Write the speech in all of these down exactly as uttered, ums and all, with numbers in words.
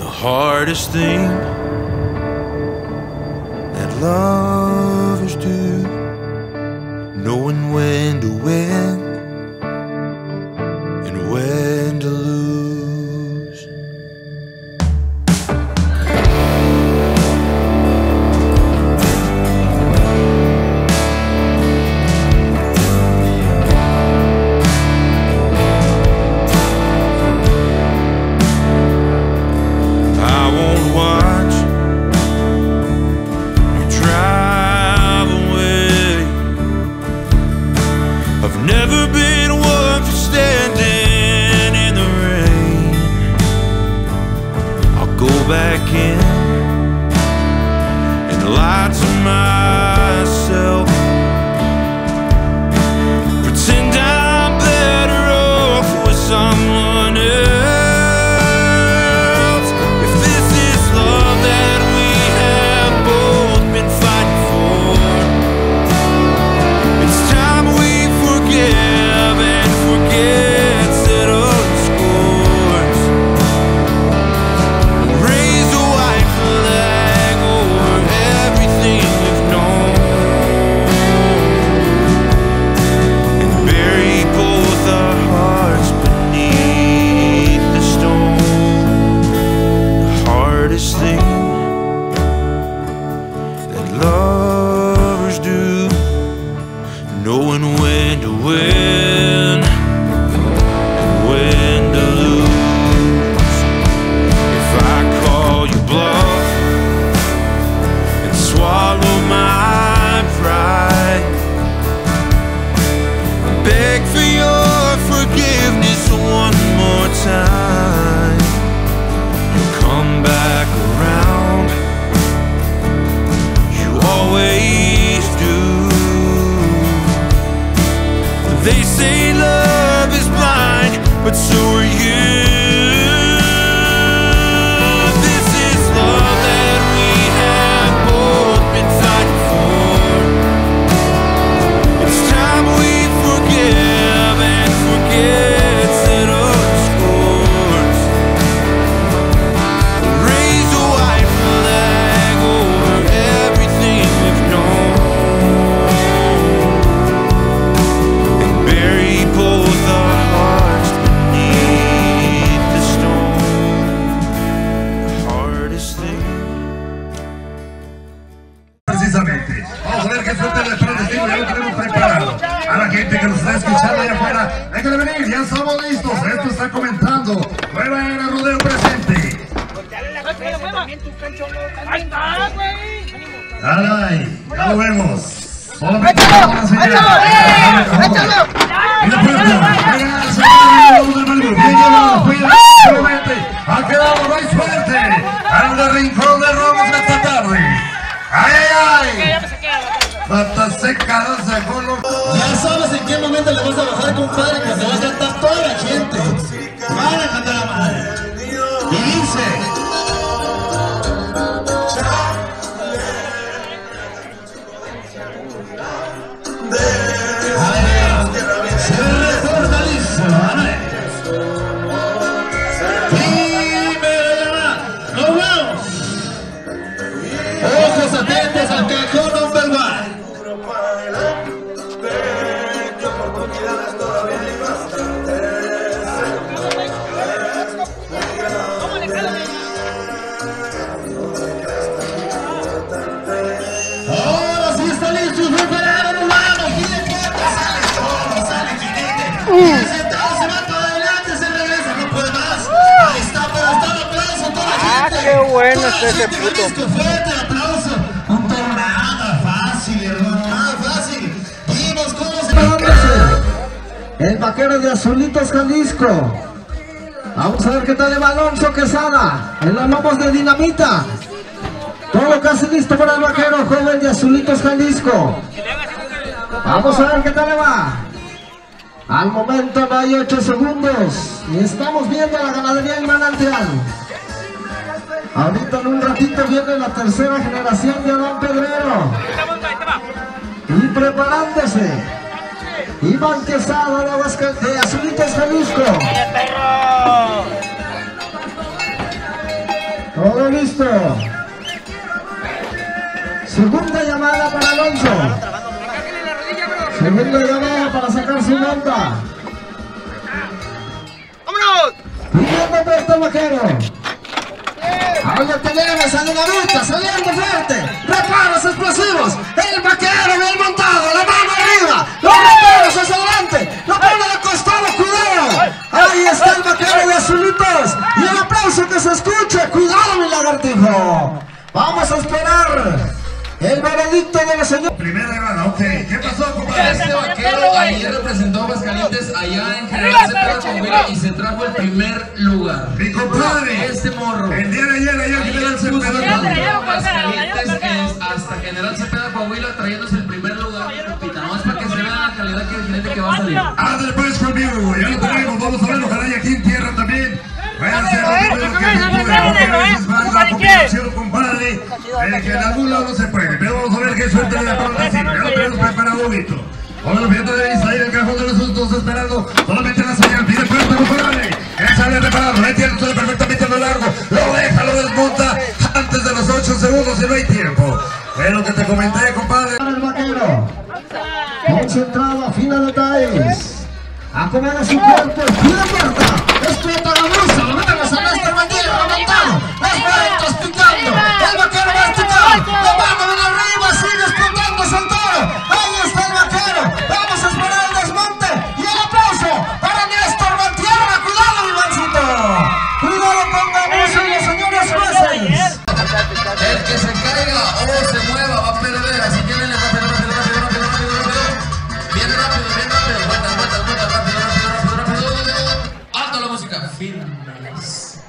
The hardest thing that lovers do, knowing when to win and when to lose. I won't watch you drive away. I've never been one for standing in the rain. I'll go back in and lie to myself, pretend I'm better off with someone else. If this is love that we have both been fighting for, it's time we forgive and forget, settle scores, raise a white flag over everything we've known, and bury both our hearts beneath the stone. The hardest thing that lovers do, knowing when to win and when to lose. If I call you bluff and swallow my pride, beg for your forgiveness one more time, you'll come back around, you always do. They say love is blind, but so are you. This is love that we have both been fighting for. It's time we forgive and forget, settle scores, raise a white flag over everything we've known, and bury both our hearts beneath the stone. The hardest thing. Precisamente. Vamos a ver qué suerte le espera el destino, ya lo tenemos preparado. A la gente que nos está escuchando allá afuera, déjenle venir, ya estamos listos. Esto está comenzando. Nueva Era Rodeo presente. Ahí está, güey. Caray, ya lo vemos. Solamente una señal. Y la puerta, llega el segundo del grupo. Bien llevado, cuidado, solamente. Ha quedado muy fuerte. Anda el rincón de Ramos esta tarde. ¡Ay, ay, ay! Patas secadas sacó los... Ya sabes en qué momento le vas a bajar, compadre, que se va a cantar toda la gente. Van a cantar la madre. Y dice... Ay, ay, ay. Se retorna listo, ¿vale? Primera llamada. ¡Nos vamos! Ojos atentos al cajón number one. Ahora sí está listo, preparado, vamos, jinete, sale, solo, sale, jinete. Sentado, se va para adelante, se regresa, no puede más. Ahí está, pero está el aplauso, toda la gente. Qué bueno está ese puto. Fuerte el aplauso. Un toro nada fácil, hermano, nada fácil. Vimos cómo se va. El vaquero de Azulitos Jalisco. Vamos a ver qué tal el Alonso Quesada. En los lomos de Dinamita. Todo casi listo para el vaquero joven de Azulitos Jalisco. Vamos a ver qué tal le va. Al momento no hay ocho segundos. Y estamos viendo la ganadería en Manantial. Ahorita en un ratito viene la tercera generación de Adán Pedrero. Y preparándose. Iván Quesado de Aguascal- de Azulitos Jalisco. todo listo. Segunda llamada para Alonso. Segunda llamada para sacar su nota. ¡Vámonos! Pidiendo puesto vaquero. Ahora tenemos a Dinamita saliendo fuerte. Reparos explosivos. El vaquero bien montado. La mano arriba. Los reparos hacia adelante. La mano de costado. ¡Cuidado! Ahí está el vaquero de Azulitos. Y el aplauso que se escuche. ¡Cuidado, mi lagartijo! Vamos a esperar el veredicto de la señora. Primera llamada, ok. ¿Qué pasó, compadre? Este vaquero ayer representó a Pascalientes allá en General Cepeda y se trajo el primer lugar. Mi compadre, este morro. El día de ayer, allá en General Cepeda. Pascalientes hasta General Cepeda Pahuila trayéndose el primer lugar. No es para que se vea la calidad que el jinete que va a salir. Ándale pues conmigo, ya lo tenemos. Vamos a ver, ojalá y aquí en tierra también. Váyanse a ver, compadre, eh, que en algún lado no se puede, pero vamos a ver qué suerte de la palabra sirve. Ya lo tenemos preparado un poquito. Ahora los pilotos deben salir del cajón de los sustos esperando solamente la señal. Pide fuerza, compadre. Él sale reparado, le tiene todo perfectamente a lo largo. Lo deja, lo desmonta antes de los ocho segundos y no hay tiempo. Es lo que te comenté, compadre. El vaquero, concentrado, afina detalles. Acomoda su cuerpo, pide fuerza. Esto es para la brusa, lo vemos a Néstor Valtierra, lo matamos. Las vueltas picando, el vaquero va a esticar. La mano de arriba, sigue espantando Santoro. Ahí está el vaquero, vamos a esperar el desmonte. Y el aplauso para Néstor Valtierra. Cuidado, Ivancito. Cuidado con la brusa y los señores jueces. El que se caiga o se mueva va a perder, así que viene rápido, rápido, rápido, rápido, rápido, rápido. Bien rápido, bien rápido, vuelta, vuelta, vuelta, rápido, rápido, rápido, rápido. Alto la música, firmes.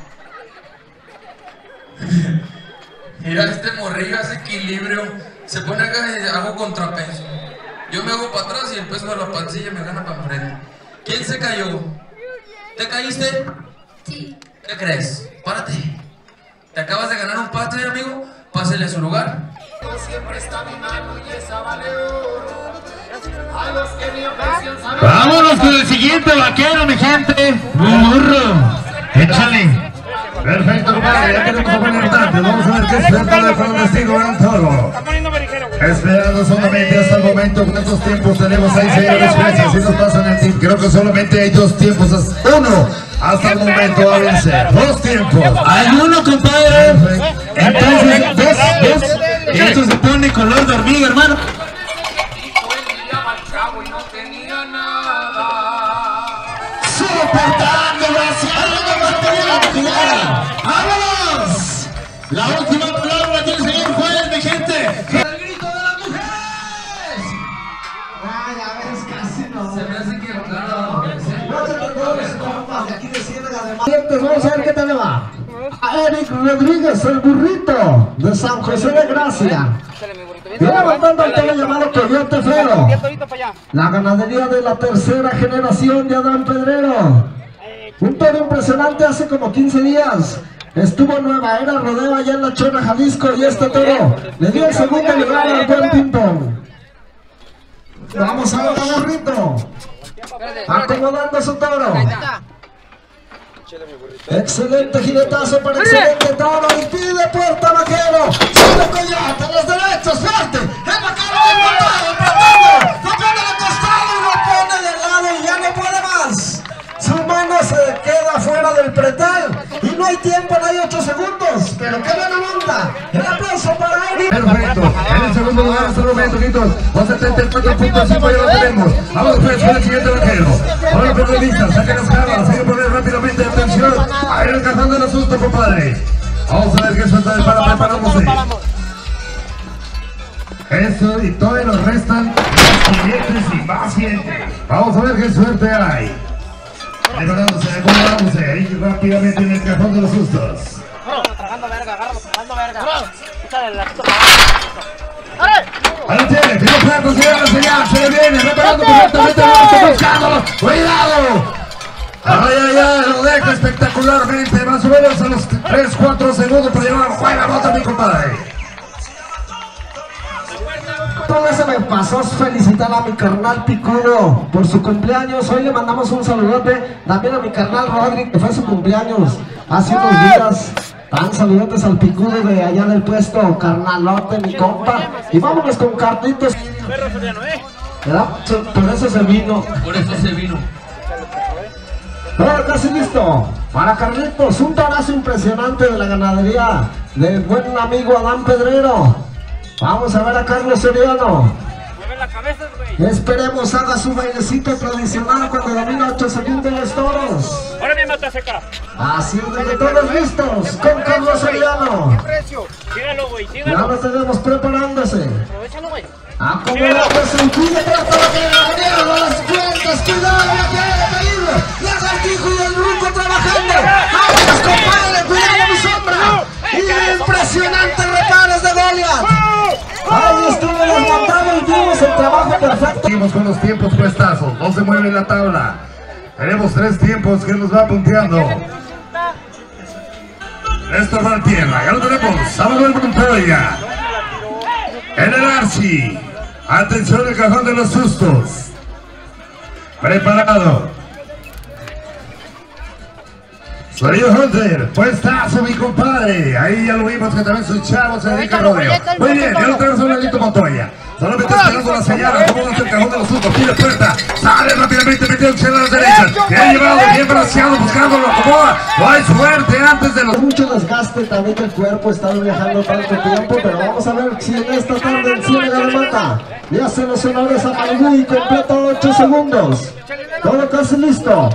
Mira, este morrillo hace equilibrio, se pone acá y hago contrapeso. Yo me hago para atrás y el peso de la pancilla me gana para enfrente. ¿Quién se cayó? ¿Te caíste? Sí. ¿Qué crees? Párate. Te acabas de ganar un pastel, amigo. Pásele a su lugar. Siempre está mi mano y esa vale oro. A los que me ofrecen saber. Vámonos con el siguiente vaquero, mi gente. Burro. Échale. Perfecto, compadre. Ya que te cojo el tanto. Vamos a ver qué suelta de clandestino gran toro. Esperando solamente hasta el momento. ¿Cuántos tiempos tenemos ahí, señores? Si nos pasan el tip, creo que solamente hay dos tiempos. Uno. Hasta el momento, ábrense. Dos tiempos. Hay uno, compadre. Entonces, ¿ves? ¿Ves? Esto se pone color de hormiga, hermano. Soportando, gracias. ¡Vámonos! La última palabra que el señor juez, mi gente. ¡El grito de las mujeres! Ay, a ver, es casi no. Se me hace que claro. No te preocupes, compas, de aquí de Ciénega de Mata. Vamos a ver qué tal le va. A Eric Rodríguez, el burrito de San José de Gracia. Viene levantando el tele llamado Corriente Tefero. La ganadería de la tercera generación de Adán Pedrero. Un toro impresionante hace como quince días. Estuvo en Nueva Era Rodeo allá en la Chona Jalisco y este toro le dio el segundo lugar al buen Timpón. Vamos a ver al burrito. Acomodando su toro. Excelente jinetazo para excelente toro. Y pide puerta vaquero. Sube Coyote a los derechos. Fuerte. El vaquero es montado. Empatado. Lo pone de costado y lo pone de lado. Y ya no puede más. Su mano se queda fuera del pretal. Y no hay tiempo, no hay ocho segundos. Pero qué buena monta. El aplauso para Eric. Perfecto. En el segundo lugar hasta el momento, chicos. setenta y cuatro punto cinco ya lo tenemos. Vamos pues con el siguiente vaquero. Ahora por la lista, saquen las cámaras. Hay que poner rápidamente atención. A ver el cajón del asunto, compadre. Vamos a ver qué suelta del para preparándose. Eso y todavía nos restan los siguientes y más siguientes. Vamos a ver qué suerte hay. Acomodándose, acomodándose, ahí rápidamente en el cajón de los sustos. Tragando verga, agarra, tragando verga. Ahí tiene, que no pueda conseguir la señal, se le viene, reparando perfectamente, lo buscando, cuidado. Ahora ya, ya, lo deja espectacularmente, más o menos a los tres, cuatro segundos para llevar buena nota, mi compadre. Todo eso me pasó felicitar a mi carnal Picudo por su cumpleaños. Hoy le mandamos un saludote también a mi carnal Rodri, que fue su cumpleaños hace unos días. Dan saludos al Picudo de allá del puesto, carnalote, mi compa. Y vámonos con Carlitos. ¿Verdad? Por eso se vino. Por eso se vino. Pero casi listo. Para Carlitos, un tarazo impresionante de la ganadería del buen amigo Adán Pedrero. Vamos a ver a Carlos Soriano. Mueve la cabeza, güey. Esperemos haga su bailecito tradicional cuando domina ocho segundos de los toros. Ahora me mata seca. Así es, de todos listos con Carlos Soriano. ¿Qué precio? Sígalo, güey, sígalo. Ya lo tenemos preparándose. Aprovechalo, güey. Acomodándose el culo para que le ganaron a las cuentas. Cuidado, la que haya caído. Lagartijo y el grupo trabajando. ¡Vámonos, compadre! ¡Cuidado, mi sombra! ¡Y impresionantes reparos de Goliath! Ahí estuvo, los matamos, vimos el trabajo perfecto. Seguimos con los tiempos puestazos, no se mueve la tabla. Tenemos tres tiempos que nos va punteando. Néstor Valtierra, ya lo tenemos, Samuel Montoya. En el Archi, atención el cajón de los sustos. Preparado. Soriano Hunter, puestazo mi compadre, ahí ya lo vimos que también sus chavos se dedican al rodeo. Muy bien, ya lo tenemos a un ladito Montoya, solamente esperando la señal, cómo va a ser el cajón de los sustos, tira puerta, sale rápidamente, metió el chelo a la derecha, bien llevado, bien balanceado, buscando, lo acomoda, no hay suerte antes de los... Mucho desgaste también que el cuerpo está viajando tanto tiempo, pero vamos a ver si en esta tarde en Ciénega de Mata, le hacen los honores a María Di, completa ocho segundos, todo casi listo.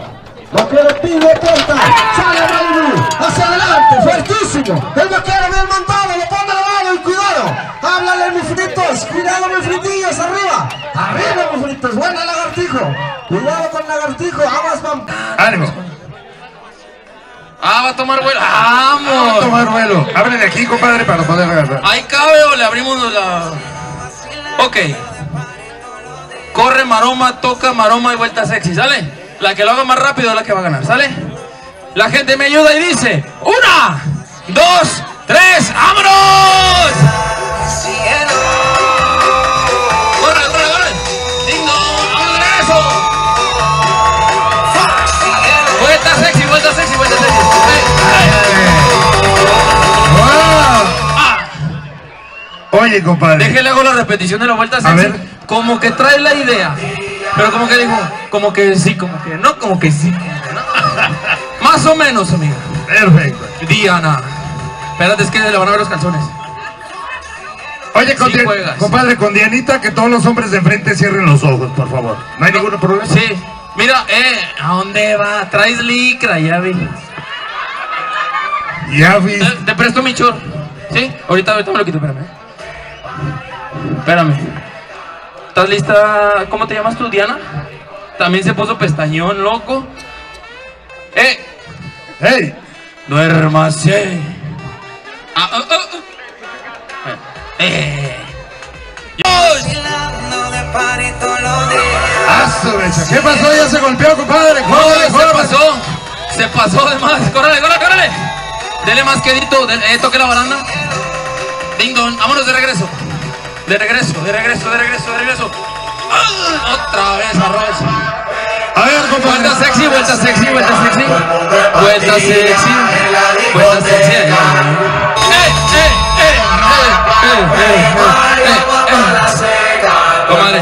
Vaquero pide puerta, sale Rodri, hacia adelante, fuertísimo. El vaquero bien montado, le pone la mano y cuidado. Háblale, mis fritos, cuidado, mis fritillos, arriba. Arriba, mis fritos, buena lagartijo. Cuidado con lagartijo, aguas, vamos. Ánimo. Ah, va a tomar vuelo. Vamos. Ah, va a tomar vuelo. Ábrele aquí, compadre, para poder agarrar. Ahí cabe o le abrimos la. Ok. Corre maroma, toca maroma y vuelta sexy, ¿sale? La que lo haga más rápido es la que va a ganar, ¿sale? La gente me ayuda y dice: ¡una, dos, tres, vámonos! ¡Corre, corre, corre! ¡Dingo! ¡Vámonos a eso! ¡Vuelta sexy, vuelta sexy, vuelta sexy! Oye, compadre. Déjele hago la repetición de la vuelta sexy. A ver. Como que trae la idea. Pero como que dijo, como que sí, como que no, como que sí, como que no. Más o menos, amiga. Perfecto. Diana. Espérate, es que le van a ver los calzones. Oye, con sí Dian... compadre, con Dianita, que todos los hombres de enfrente cierren los ojos, por favor. ¿No hay no, ningún problema? Sí. Mira, eh, ¿a dónde va? Traes licra, ya vi. Ya vi. Te, te presto mi chor. ¿Sí? Ahorita, ahorita me lo quito, espérame. Espérame. ¿Estás lista? ¿Cómo te llamas tú, Diana? También se puso pestañón, loco. ¡Eh! ¡Hey! ¡Duérmase! Ah, oh, oh. ¡Eh! ¿Qué pasó? Ya se golpeó, compadre. ¡Joder, joder! Se pasó. Se pasó de más. ¡Córrele, córrele, córrele! Dele más quedito. Eh, toque la baranda. Ding dong. Vámonos de regreso. De regreso, de regreso, de regreso, de regreso. ¡Ah! Otra vez, arroz. A ver, compadre. Vuelta sexy, vuelta sexy, vuelta sexy. Vuelta sexy. Vuelta sexy. ¡Eh, eh, eh! Comadre.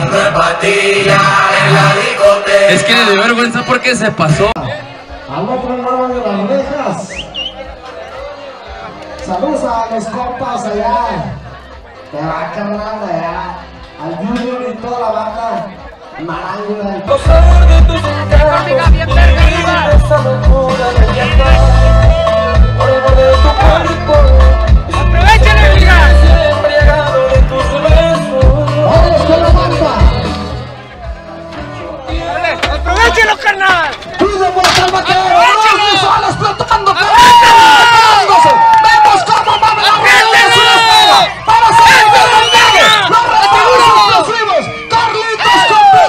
Es que le dio vergüenza porque se pasó. Al otro lado de las orejas. Saludos a los compas allá. Te va a cargar allá, al Junior y toda la banda marándula del pueblo. ¡Aprovechale, amiga! ¡Vamos con la banda! ¡Aprovechalo, carnal! ¡Cuida por el vaquero! ¡Los solos flotando! ¡Vemos cómo va la rueda! ¡Para salir de los Lagos! ¡Los reparos explosivos! ¡Carlitos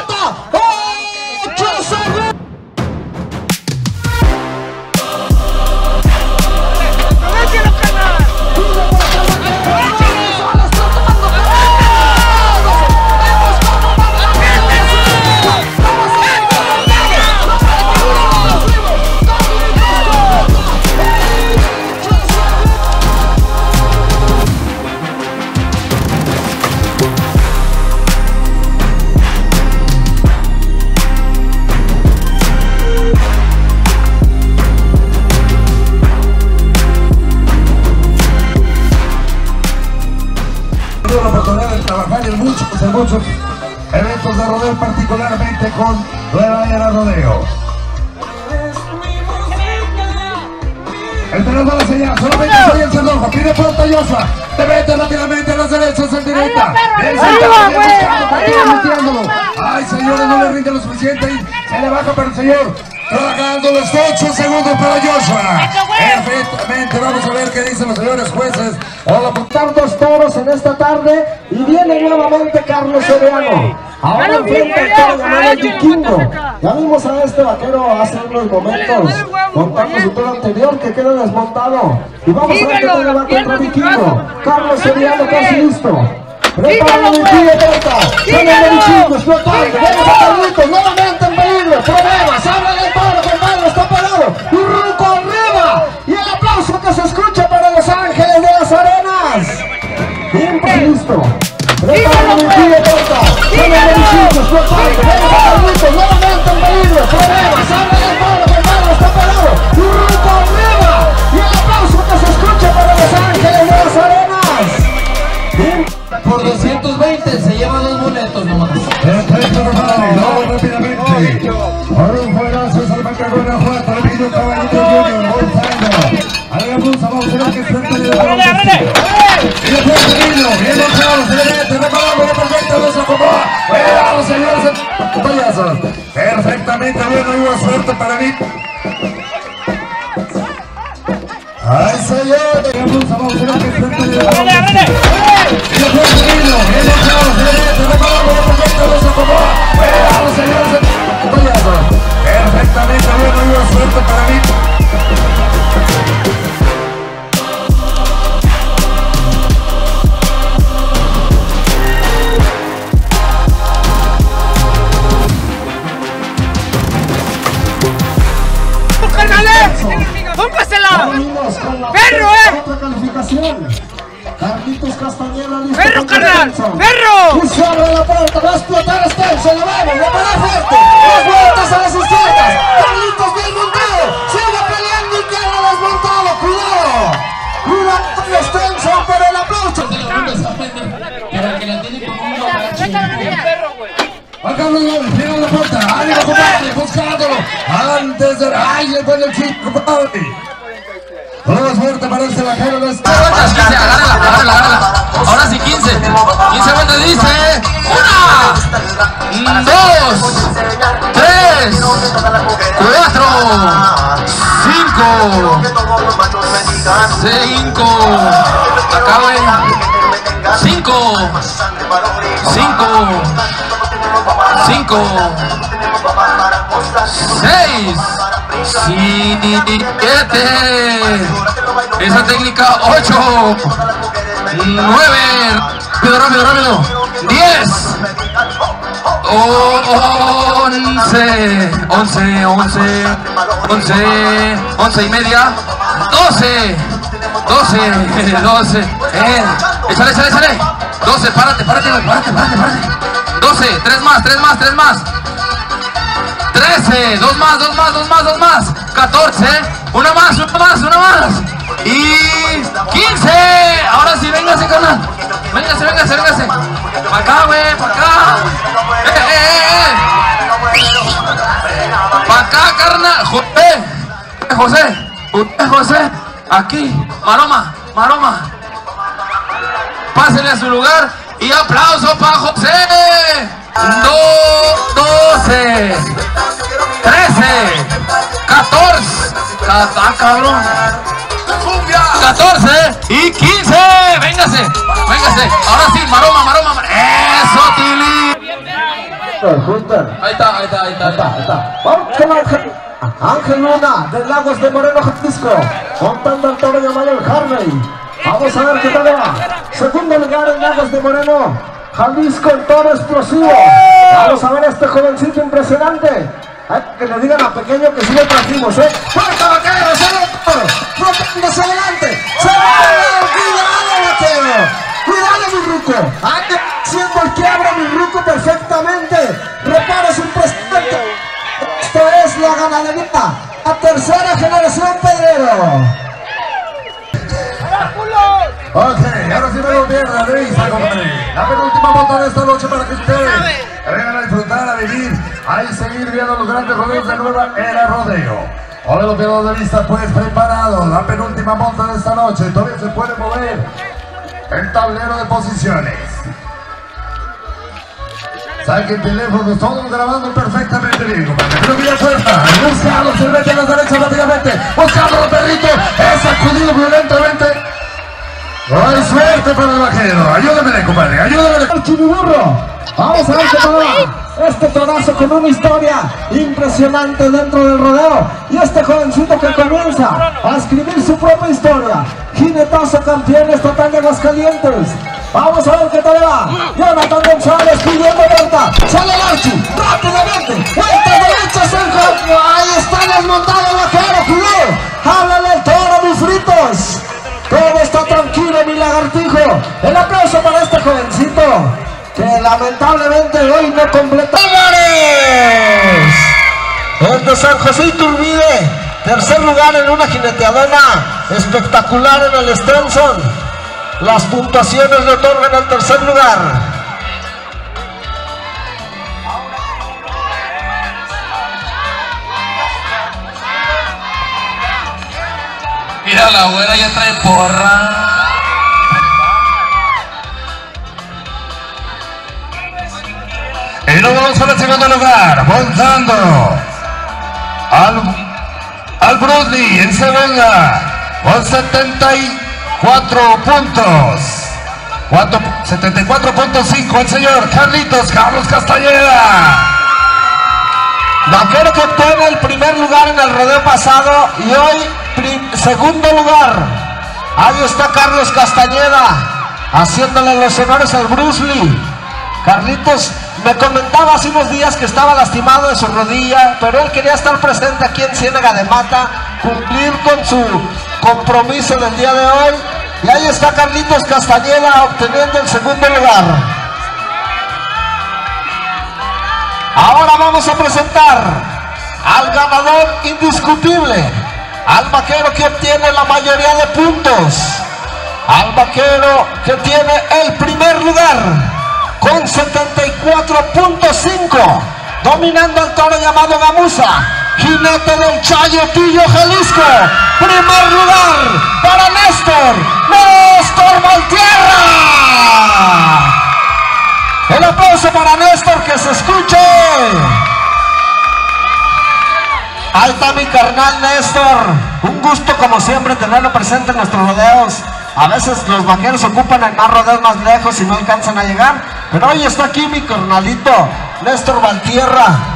completa! ¡ocho segundos! varios, muchos, en muchos eventos de rodeo, particularmente con Nueva Era Rodeo. El pelón da la señal, solamente soy el cerrojo, pide pronto a Joshua, te mete rápidamente a las derechas, el directa, el sentado, ay señores, no le rinde lo suficiente, se le baja para el señor, trabajando los ocho segundos para Joshua. Perfectamente, vamos a ver qué dicen los señores jueces. Vamos a apuntar dos toros en esta tarde y viene nuevamente Carlos Soriano. Ahora enfrenta al toro ganado el Vikingo. Ya vimos a este vaquero hace unos momentos con su toro anterior que queda desmontado. Y vamos a ver qué toro va contra Vikingo. Carlos Soriano casi listo. Prepara el Vikingo, corta. Viene el Vikingo, explotando. Viene Carlitos, nuevamente en peligro. Problema, salva el toro, el hermano está parado. ¡Ruco arriba! Y el aplauso que se escucha para Los Ángeles de las Arenas. Tiempo listo. Prepara el Vikingo, corta. Por doscientos veinte se lleva dos boletos nomás. Perfecto, hermano, vamos rápidamente. Ahora un juegazo es el Banca Guanajuato, el Picudo Caballito Junior, Gonzalo. A la blusa, vamos a ver que está en el balón. Y el juez Pequeño, bien marchado, se le mete, reparando, perfecto, no se acomoda. Cuidado, señores, payasos. Perfectamente, bueno, y una suerte para mí. ¡Ay, señor! Vamos a ver que está en el balón. Y el juez Pequeño, bien marchado, se le mete, reparando, perfecto, no se acomoda. Cuidado, señores, payasos. Perfectamente, bueno, y una suerte para mí. ¡Perro, eh! Otra calificación. Carlitos Castañeda listo. ¡Perro, carnal! ¡Perro! ¡Un solo de la puerta! ¡Va a explotar Stenso! ¡Le vamos! ¡Le va a dar fuerte! ¡Dos vueltas a las izquierdas! ¡Carlitos bien montado! ¡Sigue peleando y queda desmontado! ¡Cuidado! ¡Cuidado Stenso! ¡Pero el aplauso! ¡Para que la tiene como un perro, güey! Acá los goles, tiran la puerta, ánimo compadre, buscándolo, antes de... ¡Ay, el buen chico, compadre! Toda suerte para este bajero de este... ¡Agárrala, agárrala, agárrala! Ahora sí, quince, quince vueltas dice... ¡Una! ¡Dos! ¡Tres! ¡Cuatro! ¡Cinco! ¡Cinco! ¡Acaben! ¡Cinco! ¡Cinco! Cinco, seis, siete, esa técnica, ocho, nueve, rápido, rápido, rápido, diez, once, once, once, once, once y media, doce, doce, doce, eh, échale, échale, échale, doce, párate, párate, párate, párate, párate. doce, tres más, tres más, tres más. trece, dos más, dos más, dos más, dos más. catorce, una más, una más, una más. Y quince. Ahora sí, véngase, carnal. Véngase, véngase, véngase. Para acá, güey, para acá. Eh, eh, eh. Para acá, carnal. José, José, José. Aquí, maroma, maroma. Pásenle a su lugar. Y aplauso para José. doce, trece, catorce, ah, cabrón, catorce y quince. Véngase, véngase. Ahora sí, maroma, maroma. Eso, Tili. Ahí está, ahí está, ahí está, ahí está, ahí está. Vamos con Ángel. Ángel Luna, de Lagos de Moreno, Francisco. Montando al toro de Manuel Harvey. Vamos a ver qué tal va. Segundo lugar en Lagos de Moreno, Jalisco, el toro explosivo. Vamos a ver a este jovencito impresionante. Ay, que le digan a Pequeño que sí lo trajimos, ¿eh? ¡Fuerza, vaquero! ¡Se ve toro! ¡Protándose adelante! ¡Se ve toro! ¡Cuidado, vaquero! ¡Cuidado, mi ruco! ¡Ay, siendo el que abra mi ruco perfectamente! ¡Repara su impresionante! Esto es la ganadería, la tercera generación Pedrero. ¡Hola, culo! once. Ahora sí me lo pierda, revisa, compadre. La penúltima bota de esta noche para que ustedes vengan a disfrutar, a vivir, a ir seguir viendo los grandes rodeos de Nueva Era Rodeo. Ahora los pierdos de vista, pues preparados. La penúltima bota de esta noche. Todavía se puede mover el tablero de posiciones. Saquen teléfonos, todos grabando perfectamente bien, compadre. Pero mira fuerza, buscando, se mete a las derechas rápidamente, buscando los perritos, es sacudido violentamente. No hay suerte para el vaquero, ayúdame, compadre, ayúdame. El chimiburro, vamos a ver qué pasa. Este pedazo con una historia impresionante dentro del rodeo. Y este jovencito que comienza a escribir su propia historia. Jinetazo campeón estatal de Aguascalientes. Vamos a ver qué tal va. Jonathan González pidiendo vuelta. Sale el Archi, rápidamente. Vuelta derecha, Sergio. Ahí está desmontado el vaquero, culero. Háblale al toro, mis fritos. Todo está tranquilo, mi lagartijo. El aplauso para este jovencito que lamentablemente hoy no completó. ¡Álvarez! El de San José Iturbide, tercer lugar en una jineteadona espectacular en el Stenson. Las puntuaciones le otorgan al tercer lugar. Mira la güera, ya trae porra. Y nos vamos al segundo lugar, montando al, al Brudley en segunda con setenta y cuatro puntos, setenta y cuatro punto cinco el señor Carlitos Carlos Castañeda. Vaquero que obtiene el primer lugar en el rodeo pasado y hoy segundo lugar. Ahí está Carlos Castañeda haciéndole los honores al Bruce Lee. Carlitos me comentaba hace unos días que estaba lastimado de su rodilla, pero él quería estar presente aquí en Ciénega de Mata, cumplir con su compromiso del día de hoy. Y ahí está Carlitos Castañeda obteniendo el segundo lugar. Ahora vamos a presentar al ganador indiscutible, al vaquero que obtiene la mayoría de puntos, al vaquero que tiene el primer lugar con setenta y cuatro punto cinco, dominando al toro llamado Gamuza, jinete del Chayotillo, Jalisco. Primer lugar para Néstor, Néstor Valtierra. El aplauso para Néstor, que se escuche. Ahí está mi carnal Néstor. Un gusto como siempre tenerlo presente en nuestros rodeos. A veces los vaqueros ocupan en más rodeos más lejos y no alcanzan a llegar. Pero hoy está aquí mi carnalito, Néstor Valtierra.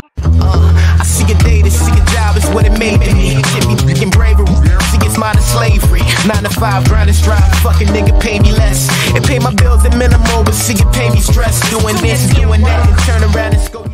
What it made to me, shit be fucking bravery, see it's modern slavery, nine to five, grind and strive, fucking nigga pay me less, and pay my bills at minimal, but see it pay me stress, doing this, doing that, and turn around and go.